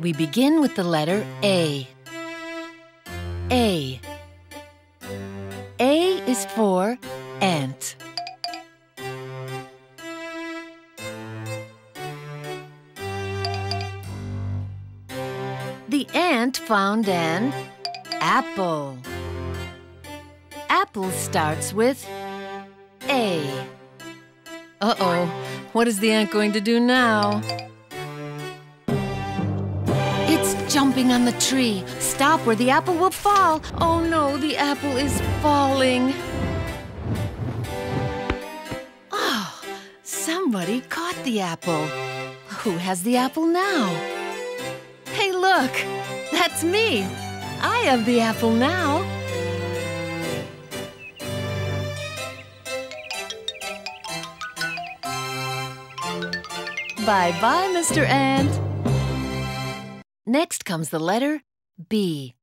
We begin with the letter A. A. A is for ant. The ant found an apple. Apple starts with A. Uh-oh, what is the ant going to do now? It's jumping on the tree. Stop or the apple will fall. Oh no, the apple is falling. Oh, somebody caught the apple. Who has the apple now? Hey, look, that's me. I have the apple now. Bye-bye, Mr. Ant. Next comes the letter B.